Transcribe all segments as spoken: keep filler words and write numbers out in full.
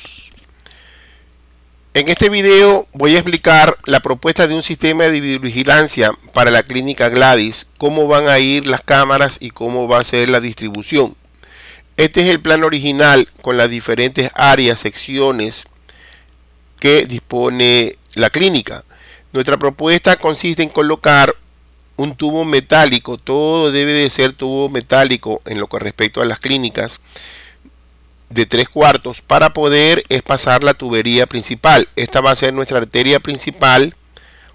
todos. En este video voy a explicar la propuesta de un sistema de videovigilancia para la clínica Gladis, cómo van a ir las cámaras y cómo va a ser la distribución. Este es el plan original con las diferentes áreas, secciones que dispone la clínica. Nuestra propuesta consiste en colocar un tubo metálico, todo debe de ser tubo metálico en lo que respecta a las clínicas, de tres cuartos, para poder pasar la tubería principal. Esta va a ser nuestra arteria principal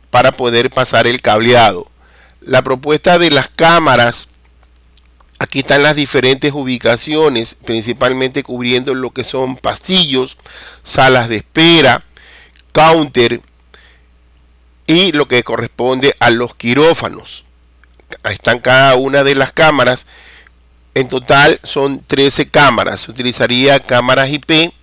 para poder pasar el cableado. La propuesta de las cámaras, aquí están las diferentes ubicaciones, principalmente cubriendo lo que son pasillos, salas de espera, counter y lo que corresponde a los quirófanos. Ahí están cada una de las cámaras. En total son trece cámaras. Se utilizaría cámaras I P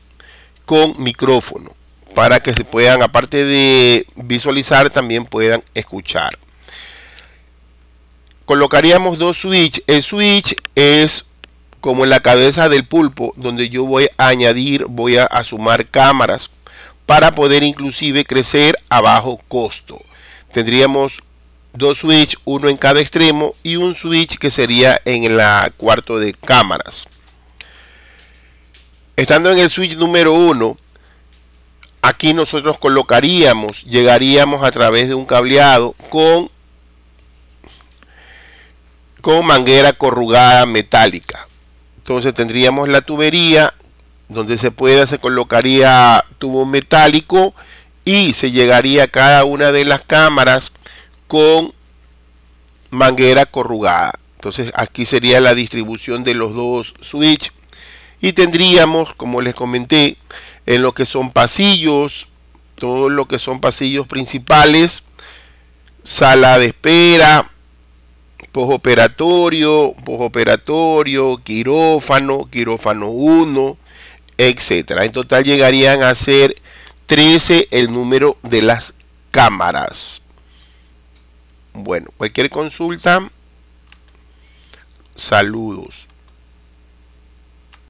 con micrófono para que se puedan, aparte de visualizar, también puedan escuchar. Colocaríamos dos switch. El switch es como en la cabeza del pulpo, donde yo voy a añadir, voy a, a sumar cámaras para poder inclusive crecer a bajo costo. Tendríamos dos switch, uno en cada extremo y un switch que sería en el cuarto de cámaras. Estando en el switch número uno, aquí nosotros colocaríamos, llegaríamos a través de un cableado con con manguera corrugada metálica. Entonces tendríamos la tubería, donde se pueda se colocaría tubo metálico y se llegaría a cada una de las cámaras con manguera corrugada. Entonces aquí sería la distribución de los dos switch y tendríamos, como les comenté, en lo que son pasillos, todo lo que son pasillos principales, sala de espera, postoperatorio, postoperatorio, quirófano, quirófano uno, etcétera. En total llegarían a ser trece el número de las cámaras. Bueno, cualquier consulta, saludos.